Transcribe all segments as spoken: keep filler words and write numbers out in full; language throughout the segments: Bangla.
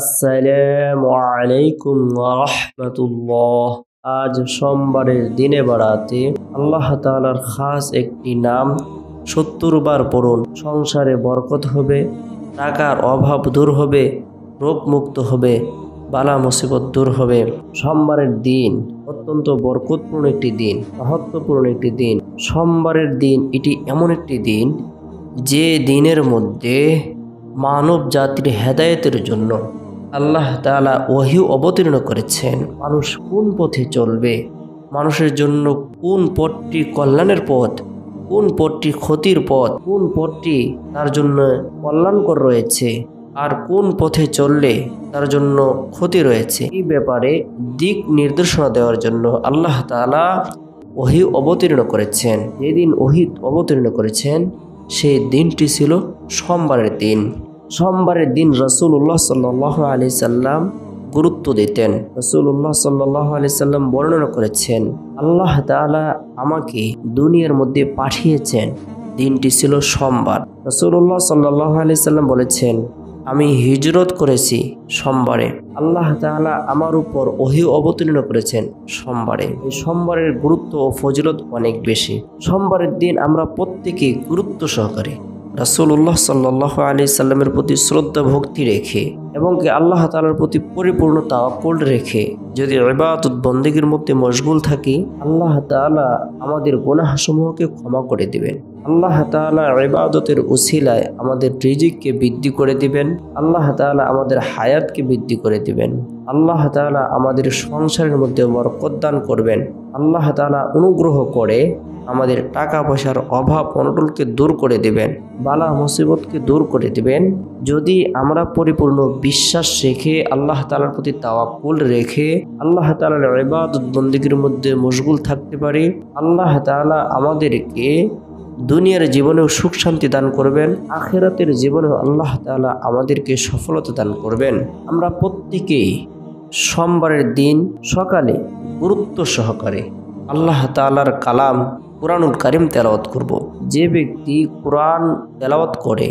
আসসালামু আলাইকুম ওয়া রাহমাতুল্লাহ। আজ সোমবারের দিনে বারাতে আল্লাহ তাআলার খাস একটি নাম সত্তর বার পড়ুন। সংসারে বরকত হবে, টাকার অভাব দূর হবে, রোগ মুক্ত হবে, বালা মুসিবত দূর হবে। সোমবারের দিন অত্যন্ত বরকতপূর্ণ একটি দিন, মহত্বপূর্ণ একটি দিন। সোমবারের দিন এটি এমন একটি দিন যে দিনের মধ্যে মানব জাতির হেদায়েতের জন্য আল্লাহ তাআলা ওহী অবতীর্ণ করেছেন। মানুষ কোন পথে চলবে, মানুষের জন্য কোন পথটি কল্যাণের পথ, কোন পথটি ক্ষতির পথ, কোন পথটি তার জন্য কল্যাণকর রয়েছে, আর কোন পথে চললে তার জন্য ক্ষতি রয়েছে, এই ব্যাপারে দিক নির্দেশনা দেওয়ার জন্য আল্লাহ তাআলা ওহী অবতীর্ণ করেছেন। যেদিন ওহী অবতীর্ণ করেছেন সেই দিনটি ছিল সোমবারের দিন। সোমবারের দিন রাসূলুল্লাহ সাল্লাল্লাহু আলাইহি সাল্লাম গুরুত্ব দিতেন। রাসূলুল্লাহ সাল্লাল্লাহু আলাইহি সাল্লাম বর্ণনা করেছেন, আল্লাহ তাআলা আমাকে দুনিয়ার মধ্যে পাঠিয়েছেন, দিনটি ছিল সোমবার। রাসূলুল্লাহ সাল্লাল্লাহু আলাইহি সাল্লাম বলেছেন, আমি হিজরত করেছি সোমবারে, আল্লাহ তাআলা আমার উপর ওহী অবতীর্ণ করেছেন সোমবারে। এই সোমবারের গুরুত্ব ও ফজিলত অনেক বেশি। সোমবারের দিন আমরা প্রত্যেকে গুরুত্ব সহকারে রাসূলুল্লাহ সাল্লাল্লাহু আলাইহি সাল্লামের প্রতি শ্রদ্ধা ভক্তি রেখে এবং কি আল্লাহ তাআলার প্রতি পরিপূর্ণ তাওয়াক্কুল রেখে যদি ইবাদত বন্দেগীর মধ্যে মশগুল থাকি, আল্লাহ তাআলা আমাদের গুনাহসমূহকে ক্ষমা করে দিবেন। আল্লাহ তাআলা ইবাদতের উসিলায় আমাদের রিজিককে বৃদ্ধি করে দিবেন। আল্লাহ তাআলা আমাদের হায়াতকে বৃদ্ধি করে দিবেন। আল্লাহ তাআলা আমাদের সংসারের মধ্যে বরকত দান করবেন। আল্লাহ তাআলা অনুগ্রহ করে আমাদের টাকা পয়সার অভাব অনটনকে দূর করে দিবেন, বালা মুসিবতকে দূর করে দিবেন, যদি আমরা পরিপূর্ণ বিশ্বাস রেখে আল্লাহ তাআলার প্রতি তাওয়াক্কুল রেখে আল্লাহ তাআলার ইবাদত বন্দেগীর মধ্যে মশগুল থাকতে পারি। আল্লাহ তাআলা আমাদেরকে দুনিয়ার জীবনেও সুখ শান্তি দান করবেন, আখিরাতের জীবনেও আল্লাহ তাআলা আমাদেরকে সফলতা দান করবেন। আমরা প্রত্যেকেই সোমবারের দিন সকালে গুরুত্ব সহকারে আল্লাহ তাআলার কালাম কুরআনুল কারীম তেলাওয়াত করব। যে ব্যক্তি কুরআন তেলাওয়াত করে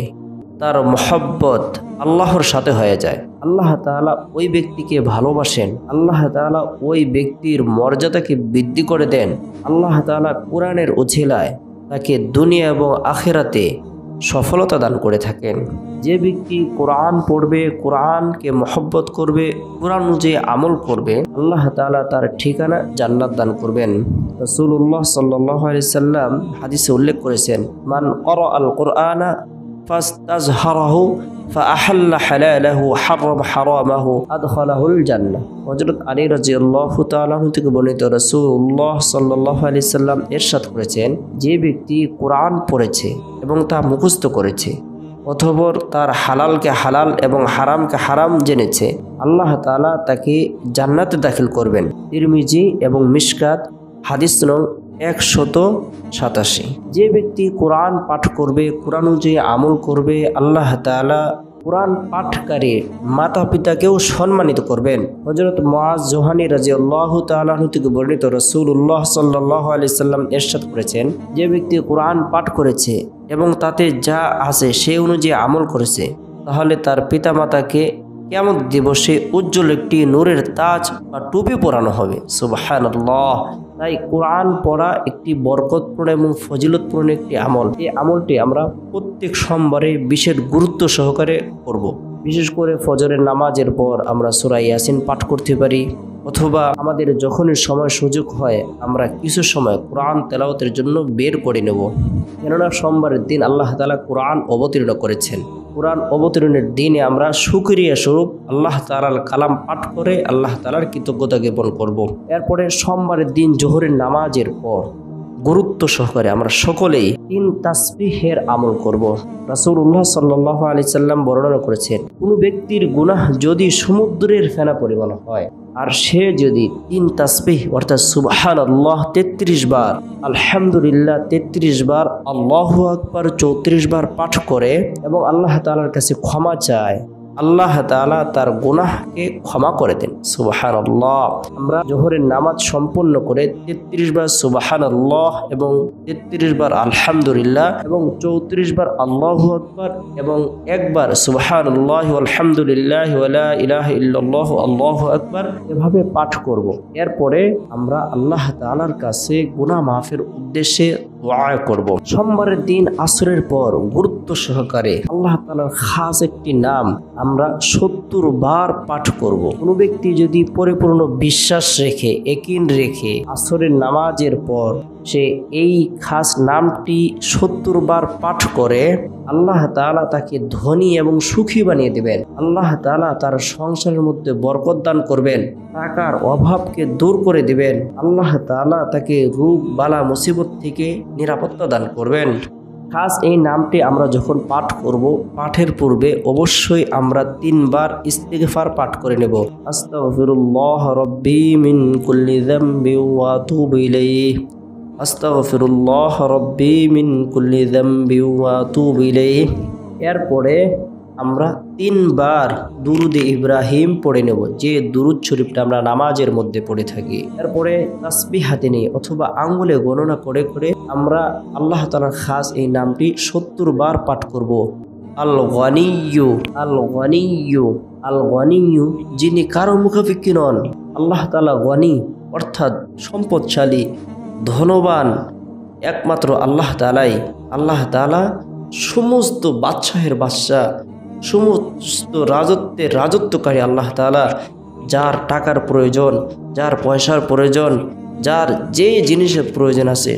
তার মহব্বত আল্লাহর সাথে হয়ে যায়। আল্লাহ তাআলা ওই ব্যক্তিকে ভালোবাসেন। আল্লাহ তাআলা ওই ব্যক্তির মর্যাদাকে বৃদ্ধি করে দেন। আল্লাহ তাআলা কুরআনের উছিলায় তাকে দুনিয়া এবং আখিরাতে সফলতা দান করে থাকেন। যে ব্যক্তি কোরআন পড়বে, কোরআনকে মহব্বত করবে, কোরআন অনুযায়ী আমল করবে, আল্লাহ তাআলা তার ঠিকানা জান্নাত দান করবেন। রাসূলুল্লাহ সাল্লাল্লাহু আলাইহি সাল্লাম হাদিসে উল্লেখ করেছেন, মান ক্বরা আল কুরআনা ফাস্তাজহারাহু ফাআহাল্লা হালালাহু হাররামা হারামাহু আদখালাহুল জান্নাহ। হযরত আলী রাদিয়াল্লাহু তাআলা থেকে বর্ণিত, রাসূলুল্লাহ সাল্লাল্লাহু আলাইহি সাল্লাম ইরশাদ করেছেন, যে ব্যক্তি কোরআন পড়েছে এবং তা মুখস্থ করেছে, অথবা তার হালালকে হালাল এবং হারামকে হারাম জেনেছে, আল্লাহ তাআলা তাকে জান্নাতে দাখিল করবেন। তিরমিজি এবং মিশকাত হাদিস নং একশত সাতাশি। যে ব্যক্তি কোরআন পাঠ করবে, কোরআন অনুযায়ী আমল করবে, আল্লাহ তাআলা কোরআন পাঠকারী মাতা পিতাকেও সম্মানিত করবেন। হযরত মুআয যুহানী রাদিয়াল্লাহু তাআলা আনহু থেকে বর্ণিত, রাসূলুল্লাহ সাল্লাল্লাহু আলাইহি সাল্লাম ইরশাদ করেছেন, যে ব্যক্তি কোরআন পাঠ করেছে এবং তাতে যা আছে সেই অনুযায়ী আমল করেছে, তাহলে তার পিতামাতাকে কিয়ামত দিবসে উজ্জ্বল একটি নূরের তাজ বা টুপি পরানো হবে। সুবহানাল্লাহ। তাই কোরআন পড়া একটি বরকতপূর্ণ এবং ফজিলতপূর্ণ একটি আমল। এই আমলটি আমরা প্রত্যেক সোমবারে বিশেষ গুরুত্ব সহকারে করব। বিশেষ করে ফজরের নামাজের পর আমরা সূরা ইয়াসিন পাঠ করতে পারি, অথবা আমাদের যখনই সময় সুযোগ হয় আমরা কিছু সময় কোরআন তেলাওয়াতের জন্য বের করে নেব। কেননা সোমবারের দিন আল্লাহ তাআলা কোরআন অবতীর্ণ করেছেন। কোরআন অবতীর্ণের দিনে আমরা শুকরিয়া স্বরূপ আল্লাহ তাআলার কালাম পাঠ করে আল্লাহ তাআলার কৃতজ্ঞতা জ্ঞাপন করব। এরপরে সোমবারের দিন জোহরের নামাজের পর গুরুত্ব সহকারে আমরা সকলেই তিন তাসবিহের আমল করব। রাসূলুল্লাহ সাল্লাল্লাহু আলাইহি সাল্লাম বর্ণনা করেছেন, কোনো ব্যক্তির গুনাহ যদি সমুদ্রের ফেনা পরিমাণ হয় আর সে যদি তিন তাসবিহ অর্থাৎ সুবহানাল্লাহ তেত্রিশ বার, আলহামদুলিল্লাহ তেত্রিশ বার, আল্লাহু আকবার চৌত্রিশ বার পাঠ করে এবং আল্লাহ তাআলার কাছে ক্ষমা চায়, আল্লাহ তাআলা তার গুনাহকে ক্ষমা করে দেন। সুবহানাল্লাহ। আমরা যোহরের নামাজ সম্পন্ন করে তেত্রিশ বার সুবহানাল্লাহ এবং তেত্রিশ বার আলহামদুলিল্লাহ এবং চৌত্রিশ বার আল্লাহু আকবার এবং একবার সুবহানাল্লাহি ওয়া আলহামদুলিল্লাহি ওয়া লা ইলাহা ইল্লাল্লাহ আল্লাহু আকবার এভাবে পাঠ করব। এরপরে আমরা আল্লাহ তাআলার কাছে গুনাহ মাফের উদ্দেশ্যে দোয়া করব। সোমবারের দিন আসরের পর গুরুত্ব সহকারে আল্লাহ তাআলার খাস একটি নাম আমরা সত্তর বার পাঠ করব। কোনো ব্যক্তি যদি পরিপূর্ণ বিশ্বাস রেখে ইয়াকিন রেখে আসরের নামাজের পর সে এই খাস নামটি সত্তর বার পাঠ করে আল্লাহ তাআলা তাকে ধনী এবং সুখী বানিয়ে দেবেন। আল্লাহ তাআলা তার সংসারের মধ্যে বরকত দান করবেন, টাকার অভাবকে দূর করে দেবেন, আল্লাহ তাআলা তাকে রোগ বালা মুসিবত থেকে নিরাপত্তা দান করবেন। খাস এই নামটি আমরা যখন পাঠ করব, পাঠের পূর্বে অবশ্যই আমরা তিনবার ইস্তিগফার পাঠ করে নেব। আস্তাগফিরুল্লাহ রাব্বি মিন কুল্লি যামবি ওয়া আতুবু ইলাইহি, আস্তাগফিরুল্লাহ রাব্বি মিন কুল্লি যামবি ওয়া আতুবু ইলাইহি। এরপরে আমরা তিনবার দুরুদে ইব্রাহিম পড়ে নেব, যে দুরুদ শরীফটা আমরা নামাজের মধ্যে পড়ে থাকি। তারপরে তাসবিহ হাতে নিয়ে অথবা আঙ্গুলে গণনা করে করে আমরা আল্লাহ তাআলার খাস এই নামটি সত্তর বার পাঠ করব। আল গনিয়্যু, আল গনিয়্যু, আল গনিয়্যু, যিনি কারো মুখাপেক্ষী নন। আল্লাহ তাআলা গনি অর্থাৎ সম্পদশালী, ধনবান একমাত্র আল্লাহ তাআলাই। আল্লাহ তাআলা সমস্ত বাদশাহের বাদশাহ, সমস্ত রাজত্বের রাজত্বকারী আল্লাহ তাআলা। যার টাকার প্রয়োজন, যার পয়সার প্রয়োজন, যার যে জিনিসের প্রয়োজন আছে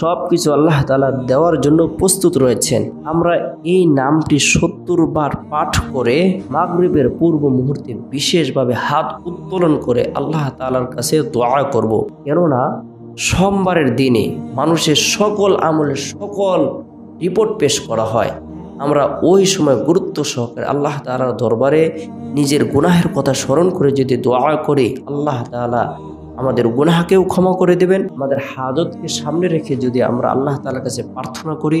সব কিছু আল্লাহ তাআলা দেওয়ার জন্য প্রস্তুত রয়েছেন। আমরা এই নামটি সত্তর বার পাঠ করে মাগরিবের পূর্ব মুহূর্তে বিশেষভাবে হাত উত্তোলন করে আল্লাহ তাআলার কাছে দোয়া করব। কেননা সোমবারের দিনে মানুষের সকল আমলের সকল রিপোর্ট পেশ করা হয়। আমরা ওই সময় গুরুত্ব সহকারে আল্লাহ তাআলার দরবারে নিজের গুনাহের কথা স্মরণ করে যদি দোয়া করি, আল্লাহ তাআলা আমাদের গুনাহকেও ক্ষমা করে দেবেন। আমাদের হাজতকে সামনে রেখে যদি আমরা আল্লাহ তাআলার কাছে প্রার্থনা করি,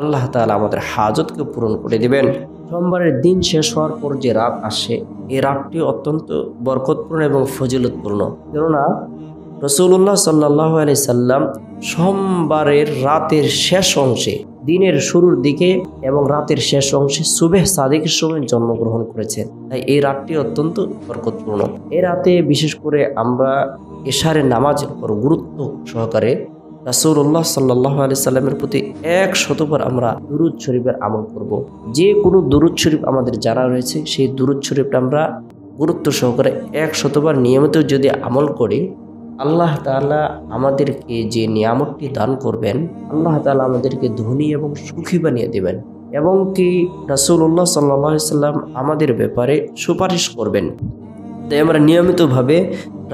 আল্লাহ তাআলা আমাদের হাজতকে পূরণ করে দেবেন। সোমবারের দিন শেষ হওয়ার পর যে রাত আসে, এই রাতটি অত্যন্ত বরকতপূর্ণ এবং ফজিলতপূর্ণ। কেননা রাসূলুল্লাহ সাল্লাল্লাহু আলাইহি সাল্লাম সোমবারের রাতের শেষ অংশে, দিনের শুরুর দিকে এবং রাতের শেষ অংশে সুবহ সাদিকের সময় জন্মগ্রহণ করেছেন। তাই এই রাতটি অত্যন্ত বরকতপূর্ণ। এই রাতে বিশেষ করে আমরা এশারের নামাজের পর গুরুত্ব সহকারে রাসূলুল্লাহ সাল্লাল্লাহু আলাইহি সাল্লামের প্রতি এক শতবার আমরা দুরুদ শরীফের আমল করব। যে কোনো দুরুদ শরীফ আমাদের জানা রয়েছে, সেই দুরুদ শরীফটা আমরা গুরুত্ব সহকারে এক শতবার নিয়মিত যদি আমল করি, আল্লাহ তাআলা আমাদেরকে যে নিয়ামতটি দান করবেন, আল্লাহ তাআলা আমাদেরকে ধনী এবং সুখী বানিয়ে দেবেন এবং কি রাসূলুল্লাহ সাল্লাল্লাহু আলাইহি সাল্লাম আমাদের ব্যাপারে সুপারিশ করবেন। তাই আমরা নিয়মিতভাবে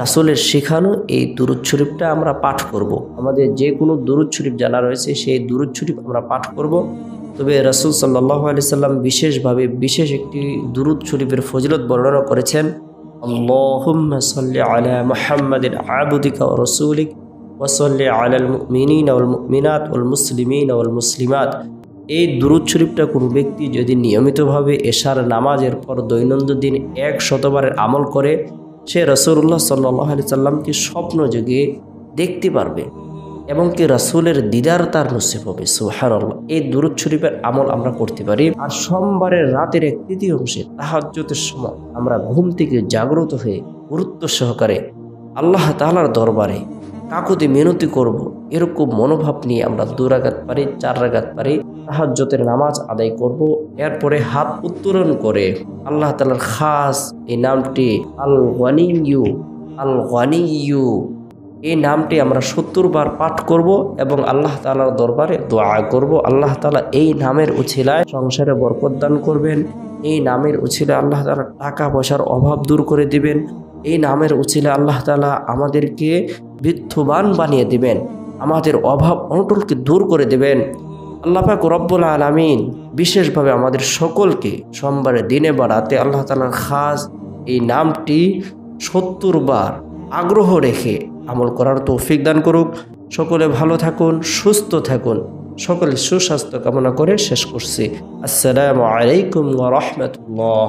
রাসূলের শেখানো এই দুরূদ শরীফটা আমরা পাঠ করব। আমাদের যে কোনো দুরূদ শরীফ জানা রয়েছে, সেই দুরূদ শরীফ আমরা পাঠ করব। তবে রাসূল সাল্লাল্লাহু আলাইহি সাল্লাম বিশেষভাবে বিশেষ একটি দুরূদ শরীফের ফজিলত বর্ণনা করেছেন। اللهم صل على محمد عبدك ورسولك وصل على المؤمنين والمؤمنات والمسلمين والمسلمات। এই দুরূদ শরীফটা কোনো ব্যক্তি যদি নিয়মিতভাবে এশার নামাজের পর দৈনন্দিন এক শতবারের আমল করে, সে রাসূলুল্লাহ সাল্লাল্লাহু আলাইহি সাল্লামকে স্বপ্ন যোগে দেখতে পারবে এবং কি রাসূলের দিদার তার নসিব হবে। সুবহানাল্লাহ। এই দুরূদ শরীফের আমল আমরা করতে পারি। আর সোমবারের রাতের এক তৃতীয় অংশে তাহাজ্জুদের সময় আমরা ঘুম থেকে জাগ্রত হয়ে গুরুত্ব সহকারে আল্লাহ তাআলার দরবারে কাকুতি মিনতি করব। এরকম মনোভাব নিয়ে আমরা দুই রাকাত পারি, চার রাকাত পারি তাহাজ্জুদের নামাজ আদায় করব। এরপরে হাত উত্তোলন করে আল্লাহ তাআলার খাস এই নামটি আল গনিয়্যু, আল গনিয়্যু এই নামটি আমরা সত্তর বার পাঠ করব এবং আল্লাহ তাআলার দরবারে দোয়া করব। আল্লাহ তাআলা এই নামের উছিলায় সংসারে বরকত দান করবেন। এই নামের উছিলায় আল্লাহ তাআলা টাকা পয়সার অভাব দূর করে দিবেন। এই নামের উছিলায় আল্লাহ তাআলা আমাদেরকে বিত্তবান বানিয়ে দিবেন, আমাদের অভাব অনটনকে দূর করে দিবেন। আল্লাহ পাক রব্বুল আলামিন বিশেষভাবে আমাদের সকলকে সোমবারের দিনে বা রাতে আল্লাহ তাআলার খাস এই নামটি সত্তর বার আগ্রহ রেখে আমল করার তৌফিক দান করুক। সকলে ভালো থাকুন, সুস্থ থাকুন, সকলে সুস্বাস্থ্য কামনা করে শেষ করছি। আসসালামু আলাইকুম ওয়া রাহমাতুল্লাহ।